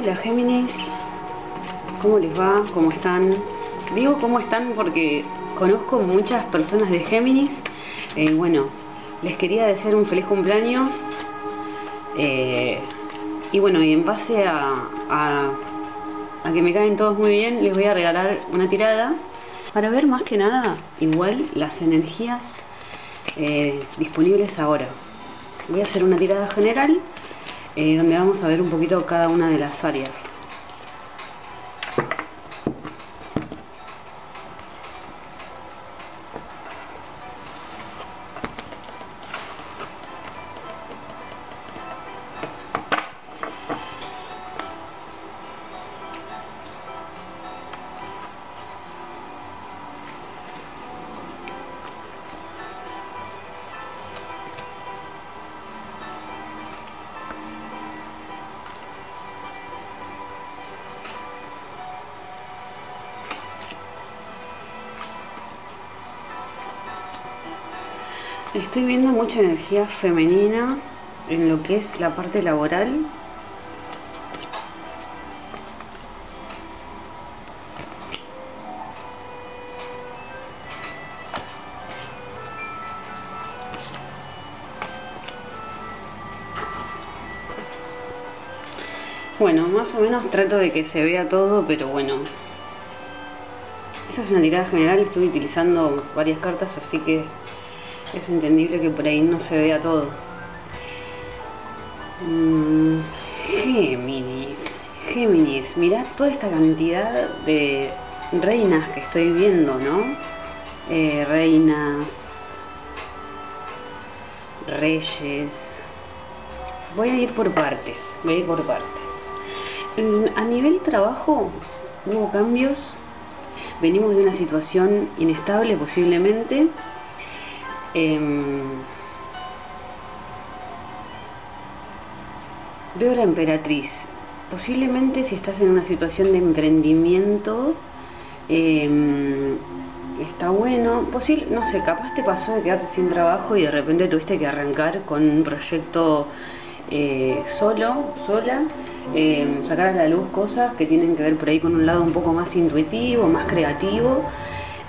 Hola Géminis, ¿cómo les va? ¿Cómo están? Digo cómo están porque conozco muchas personas de Géminis. Bueno, les quería desear un feliz cumpleaños. Y bueno, y en base a que me caen todos muy bien, les voy a regalar una tirada para ver más que nada igual las energías disponibles ahora. Voy a hacer una tirada general donde vamos a ver un poquito cada una de las áreas. Estoy viendo mucha energía femenina en lo que es la parte laboral. Bueno, más o menos trato de que se vea todo, pero bueno. Esta es una tirada general, estoy utilizando varias cartas, así que es entendible que por ahí no se vea todo. Géminis, mirá toda esta cantidad de reinas que estoy viendo, ¿no? Reinas, reyes. Voy a ir por partes, A nivel trabajo hubo cambios. Venimos de una situación inestable posiblemente. Veo la emperatriz. Posiblemente si estás en una situación de emprendimiento, está bueno. No sé, capaz te pasó de quedarte sin trabajo y de repente tuviste que arrancar con un proyecto sola, sacar a la luz cosas que tienen que ver por ahí con un lado un poco más intuitivo, más creativo.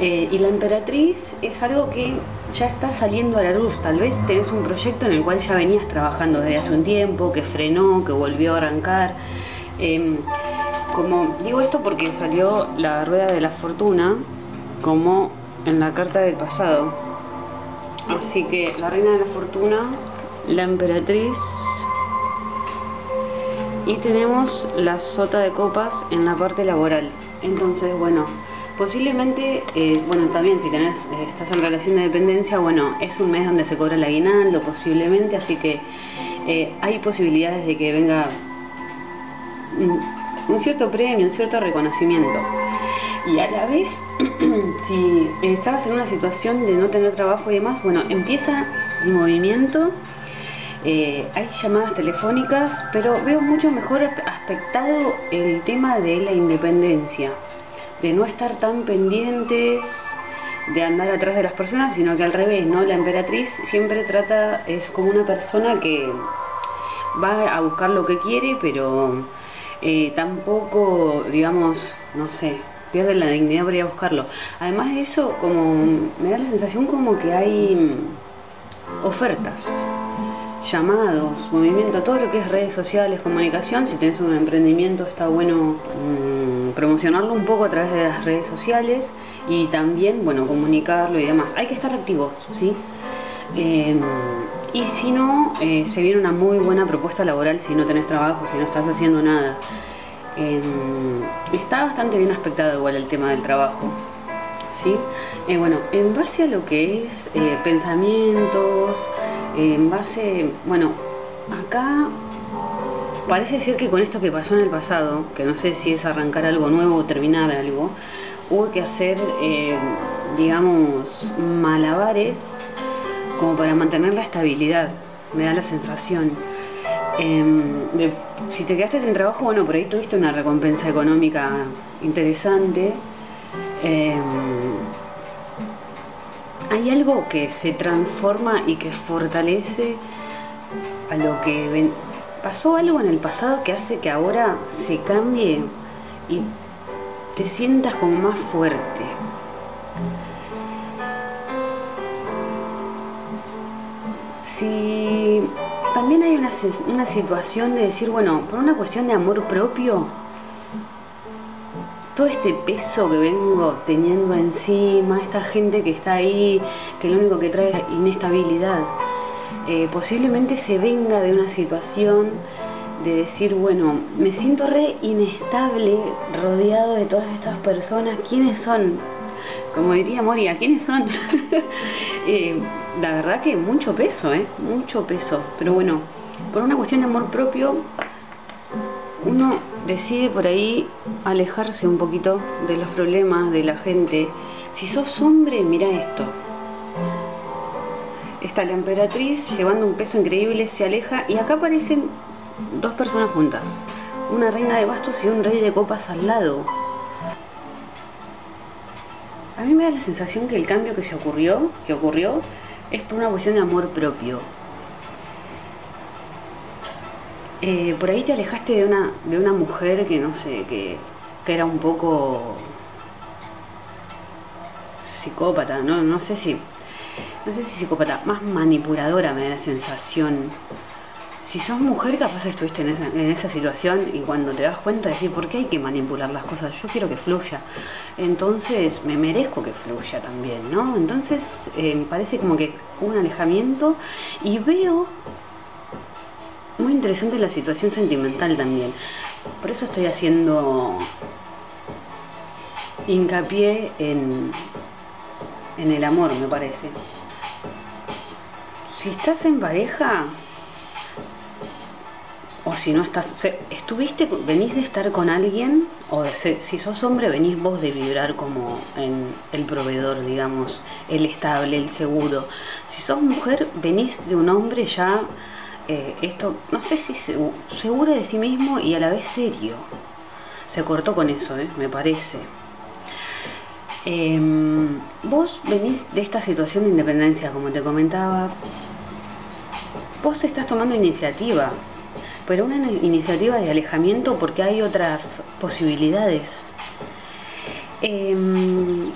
Y la emperatriz es algo que ya está saliendo a la luz. Tal vez tenés un proyecto en el cual ya venías trabajando desde hace un tiempo, que frenó, que volvió a arrancar. Como digo esto porque salió la rueda de la fortuna como en la carta del pasado. Así que la reina de la fortuna, la emperatriz, y tenemos la sota de copas en la parte laboral. Entonces, bueno, posiblemente, bueno, también si tenés, estás en relación de dependencia, bueno, es un mes donde se cobra el aguinaldo posiblemente, así que hay posibilidades de que venga un cierto premio, un cierto reconocimiento. Y a la vez, si estabas en una situación de no tener trabajo y demás, bueno, empieza el movimiento. Hay llamadas telefónicas, pero veo mucho mejor aspectado el tema de la independencia, de no estar tan pendientes de andar atrás de las personas, sino que al revés, ¿no? La emperatriz siempre trata, es como una persona que va a buscar lo que quiere, pero tampoco, digamos, no sé, pierde la dignidad para ir a buscarlo. Además de eso, como me da la sensación como que hay ofertas, llamados, movimiento, todo lo que es redes sociales, comunicación. Si tenés un emprendimiento está bueno promocionarlo un poco a través de las redes sociales y también, bueno, comunicarlo y demás. Hay que estar activos, ¿sí? Y si no, se viene una muy buena propuesta laboral si no tenés trabajo, si no estás haciendo nada. Está bastante bien aspectado igual el tema del trabajo, ¿sí? Bueno, en base a lo que es pensamientos, en base, bueno, acá parece ser que con esto que pasó en el pasado, que no sé si es arrancar algo nuevo o terminar algo, hubo que hacer, digamos, malabares como para mantener la estabilidad, me da la sensación. Si te quedaste sin trabajo, bueno, por ahí tuviste una recompensa económica interesante. Hay algo que se transforma y que fortalece a lo que ¿Pasó algo en el pasado que hace que ahora se cambie y te sientas como más fuerte? Si también hay una situación de decir, bueno, por una cuestión de amor propio, todo este peso que vengo teniendo encima, esta gente que está ahí, que lo único que trae es inestabilidad, posiblemente se venga de una situación de decir, bueno, me siento re inestable rodeado de todas estas personas. ¿Quiénes son? Como diría Moria, ¿quiénes son? La verdad que mucho peso, mucho peso. Pero bueno, por una cuestión de amor propio, uno decide por ahí alejarse un poquito de los problemas de la gente. Si sos hombre, mira esto. Está la emperatriz llevando un peso increíble, se aleja, y acá aparecen dos personas juntas. Una reina de bastos y un rey de copas al lado. A mí me da la sensación que el cambio que ocurrió, es por una cuestión de amor propio. Por ahí te alejaste de una mujer que, no sé, que era un poco psicópata, no sé si psicópata, más manipuladora me da la sensación. Si sos mujer, capaz estuviste en esa situación, y cuando te das cuenta decís, ¿por qué hay que manipular las cosas? Yo quiero que fluya, entonces me merezco que fluya también, ¿no? Entonces me parece como que un alejamiento, y veo muy interesante la situación sentimental también. Por eso estoy haciendo hincapié en el amor, me parece. Si estás en pareja, o si no estás, o sea, venís de estar con alguien, o si sos hombre, venís vos de vibrar como en el proveedor, digamos, el estable, el seguro. Si sos mujer, venís de un hombre ya, no sé si seguro de sí mismo y a la vez serio. Se cortó con eso, me parece. Vos venís de esta situación de independencia, como te comentaba. Vos estás tomando iniciativa, pero una iniciativa de alejamiento porque hay otras posibilidades. Me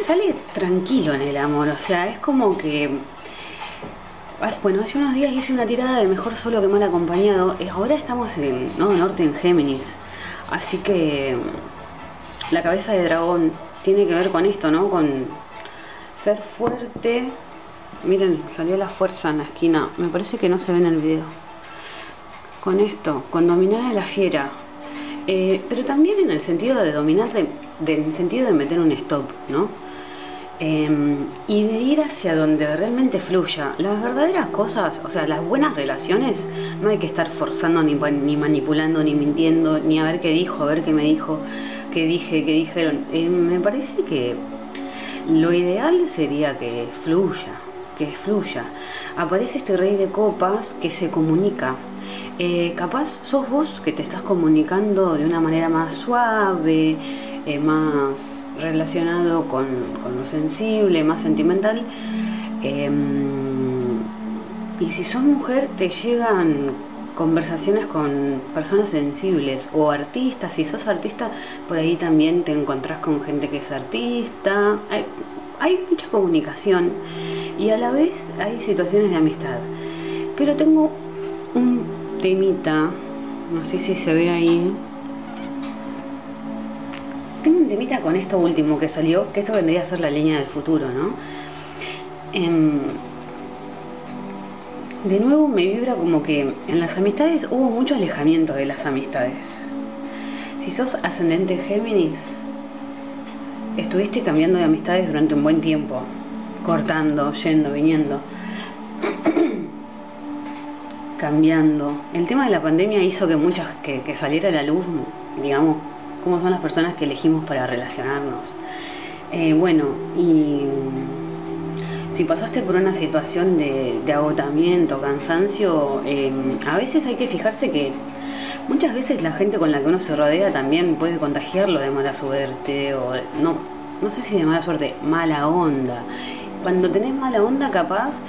sale tranquilo en el amor, o sea, es como que... Bueno, hace unos días hice una tirada de mejor solo que mal acompañado. Ahora estamos en el Nodo Norte, en Géminis. Así que la cabeza de dragón tiene que ver con esto, ¿no? Con ser fuerte. Miren, salió la fuerza en la esquina. Me parece que no se ve en el video. Con esto, con dominar a la fiera, pero también en el sentido de dominar, en el sentido de meter un stop, ¿no? Y de ir hacia donde realmente fluya. Las verdaderas cosas, o sea, las buenas relaciones, no hay que estar forzando, ni manipulando, ni mintiendo, ni a ver qué dijo, a ver qué me dijo, qué dijeron. Me parece que lo ideal sería que fluya, Aparece este rey de copas que se comunica. Capaz sos vos que te estás comunicando de una manera más suave, más relacionado con lo sensible, más sentimental. Y si sos mujer, te llegan conversaciones con personas sensibles o artistas. Si sos artista, por ahí también te encontrás con gente que es artista. Hay mucha comunicación y a la vez hay situaciones de amistad. Pero tengo un temita, no sé si se ve ahí. Tengo un temita con esto último que salió, que esto vendría a ser la línea del futuro, ¿no? De nuevo me vibra como que en las amistades hubo mucho alejamiento de las amistades. Si sos ascendente Géminis, estuviste cambiando de amistades durante un buen tiempo, cortando, yendo, viniendo, cambiando. El tema de la pandemia hizo que muchas que saliera a la luz, digamos, cómo son las personas que elegimos para relacionarnos. Bueno, y si pasaste por una situación de agotamiento, cansancio, a veces hay que fijarse que muchas veces la gente con la que uno se rodea también puede contagiarlo de mala suerte, o no sé si de mala suerte, mala onda. Cuando tenés mala onda, capaz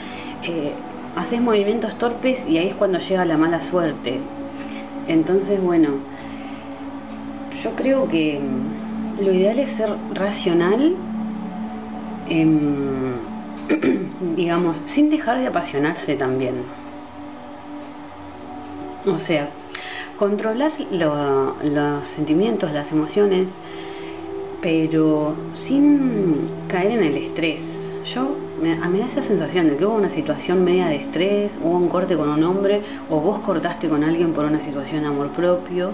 haces movimientos torpes y ahí es cuando llega la mala suerte. Entonces, bueno, yo creo que lo ideal es ser racional, digamos, sin dejar de apasionarse también. O sea, controlar los sentimientos, las emociones, pero sin caer en el estrés. Me da esa sensación de que hubo una situación media de estrés, hubo un corte con un hombre, o vos cortaste con alguien por una situación de amor propio.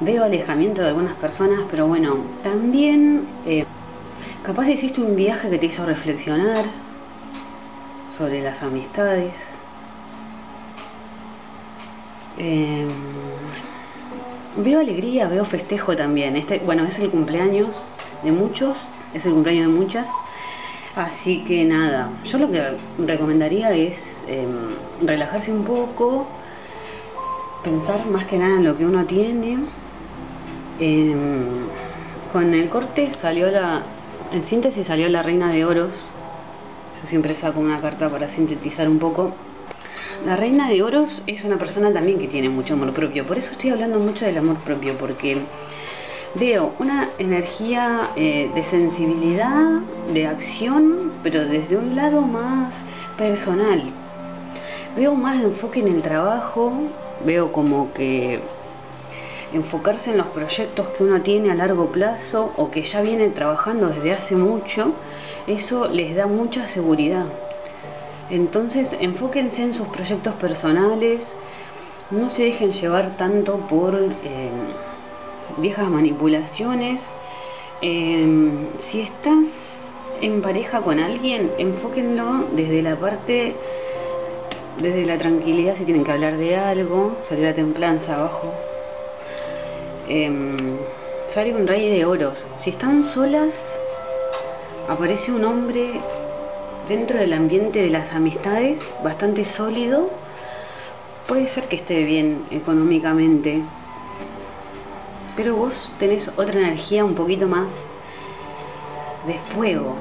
Veo alejamiento de algunas personas, pero bueno, también capaz hiciste un viaje que te hizo reflexionar sobre las amistades. Veo alegría, veo festejo también. Bueno, es el cumpleaños de muchos, es el cumpleaños de muchas. Así que nada, yo lo que recomendaría es relajarse un poco, pensar más que nada en lo que uno tiene. Con el corte salió en síntesis salió la Reina de Oros. Yo siempre saco una carta para sintetizar un poco. La Reina de Oros es una persona también que tiene mucho amor propio. Por eso estoy hablando mucho del amor propio, porque veo una energía de sensibilidad, de acción, pero desde un lado más personal. Veo más enfoque en el trabajo, veo como que enfocarse en los proyectos que uno tiene a largo plazo o que ya viene trabajando desde hace mucho, eso les da mucha seguridad. Entonces, enfóquense en sus proyectos personales, no se dejen llevar tanto por viejas manipulaciones. Si estás en pareja con alguien, enfóquenlo desde la parte, desde la tranquilidad. Si tienen que hablar de algo, salió la Templanza abajo. Salió un Rey de Oros. Si están solas, aparece un hombre dentro del ambiente de las amistades, bastante sólido. Puede ser que esté bien económicamente, pero vos tenés otra energía un poquito más de fuego.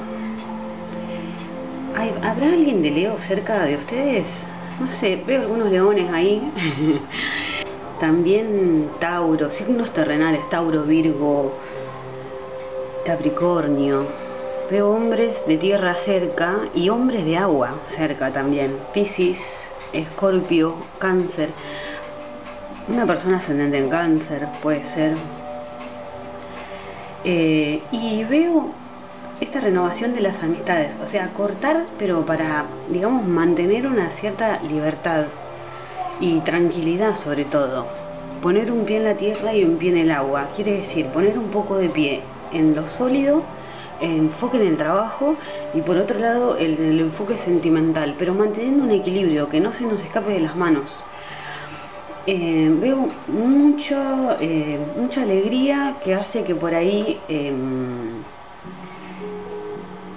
¿Habrá alguien de Leo cerca de ustedes? No sé, veo algunos leones ahí. También Tauro, signos terrenales, Tauro, Virgo, Capricornio. Veo hombres de tierra cerca y hombres de agua cerca también. Piscis, Escorpio, Cáncer. Una persona ascendente en Cáncer, puede ser. Y veo esta renovación de las amistades. O sea, cortar, pero para, digamos, mantener una cierta libertad y tranquilidad sobre todo. Poner un pie en la tierra y un pie en el agua. Quiere decir, poner un poco de pie en lo sólido, enfoque en el trabajo, y por otro lado el enfoque sentimental. Pero manteniendo un equilibrio, que no se nos escape de las manos. Veo mucha alegría que hace que por ahí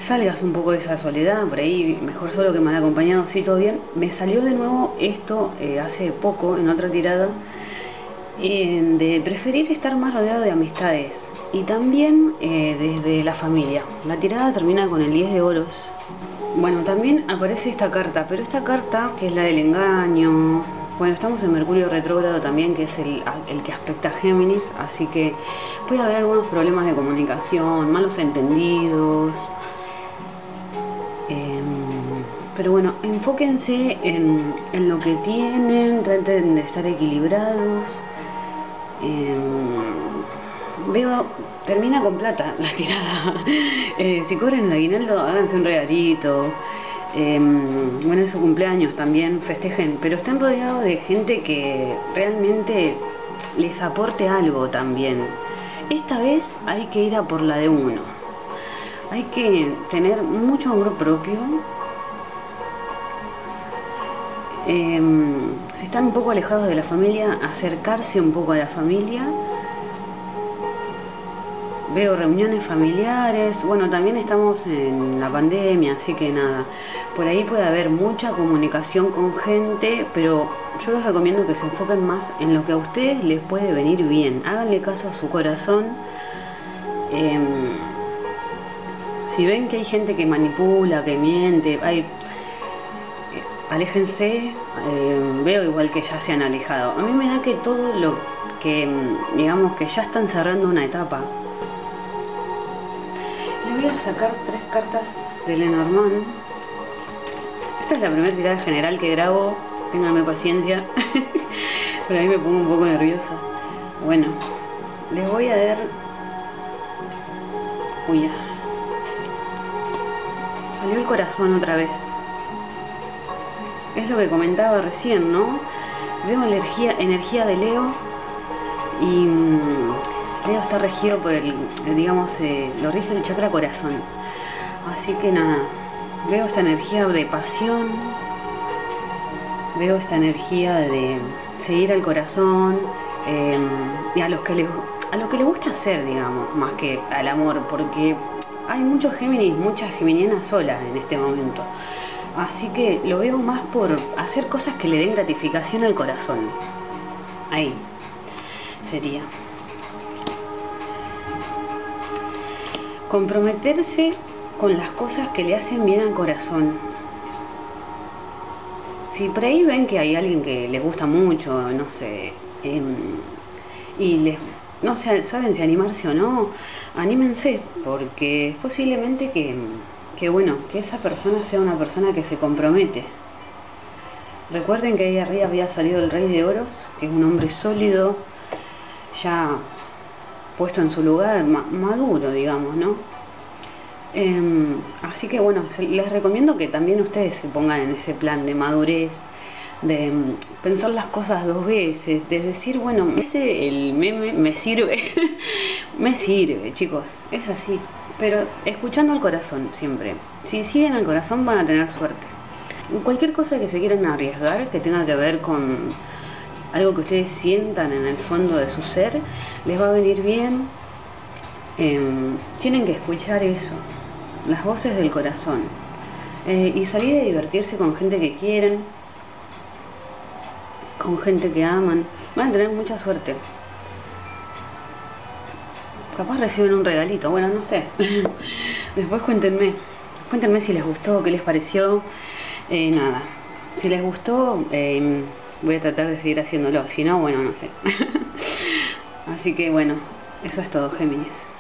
salgas un poco de esa soledad. Por ahí, mejor solo que mal acompañado. Sí, todo bien. Me salió de nuevo esto hace poco en otra tirada, de preferir estar más rodeado de amistades y también desde la familia. La tirada termina con el 10 de oros. Bueno, también aparece esta carta, pero esta carta que es la del engaño. Bueno, estamos en Mercurio retrógrado también, que es el que aspecta Géminis, así que puede haber algunos problemas de comunicación, malos entendidos. Pero bueno, enfóquense en lo que tienen, traten de estar equilibrados. Veo, termina con plata la tirada. Si cobran el aguinaldo, háganse un regalito. Bueno, es su cumpleaños también, festejen, pero estén rodeados de gente que realmente les aporte algo también. Esta vez hay que ir a por la de uno, hay que tener mucho amor propio. Si están un poco alejados de la familia, acercarse un poco a la familia. Veo reuniones familiares. Bueno, también estamos en la pandemia, así que nada, por ahí puede haber mucha comunicación con gente, pero yo les recomiendo que se enfoquen más en lo que a ustedes les puede venir bien. Háganle caso a su corazón. Si ven que hay gente que manipula, que miente, aléjense, veo igual que ya se han alejado. A mí me da que todo lo que, digamos, que ya están cerrando una etapa. Le voy a sacar 3 cartas de Lenormand. Esta es la primera tirada general que grabo, ténganme paciencia, pero a mí me pongo un poco nerviosa. Bueno, les voy a dar... Uy, ya. Salió el corazón otra vez. Es lo que comentaba recién, ¿no? Veo energía de Leo, y Leo está regido por el digamos, lo rige el chakra corazón. Así que nada, veo esta energía de pasión, veo esta energía de seguir al corazón, y a lo que le gusta hacer, digamos, más que al amor, porque hay muchos Géminis, muchas geminianas solas en este momento. Así que lo veo más por hacer cosas que le den gratificación al corazón. Ahí sería. Comprometerse con las cosas que le hacen bien al corazón. Si por ahí ven que hay alguien que les gusta mucho, no sé, y les... no sé, saben si animarse o no, anímense, porque es posiblemente que bueno, que esa persona sea una persona que se compromete. Recuerden que ahí arriba había salido el Rey de Oros, que es un hombre sólido, ya puesto en su lugar, maduro, digamos, ¿no? Así que bueno, les recomiendo que también ustedes se pongan en ese plan de madurez, de pensar las cosas 2 veces, de decir, bueno, ese el meme me sirve, me sirve, chicos, es así. Pero escuchando al corazón siempre. Si siguen al corazón van a tener suerte. Cualquier cosa que se quieran arriesgar, que tenga que ver con algo que ustedes sientan en el fondo de su ser, les va a venir bien. Tienen que escuchar eso, las voces del corazón. Y salir a divertirse con gente que quieren, con gente que aman. Van a tener mucha suerte. Capaz reciben un regalito, bueno, no sé. Después cuéntenme si les gustó, qué les pareció. Nada, si les gustó, voy a tratar de seguir haciéndolo, si no, bueno, no sé. Así que bueno, eso es todo, Géminis.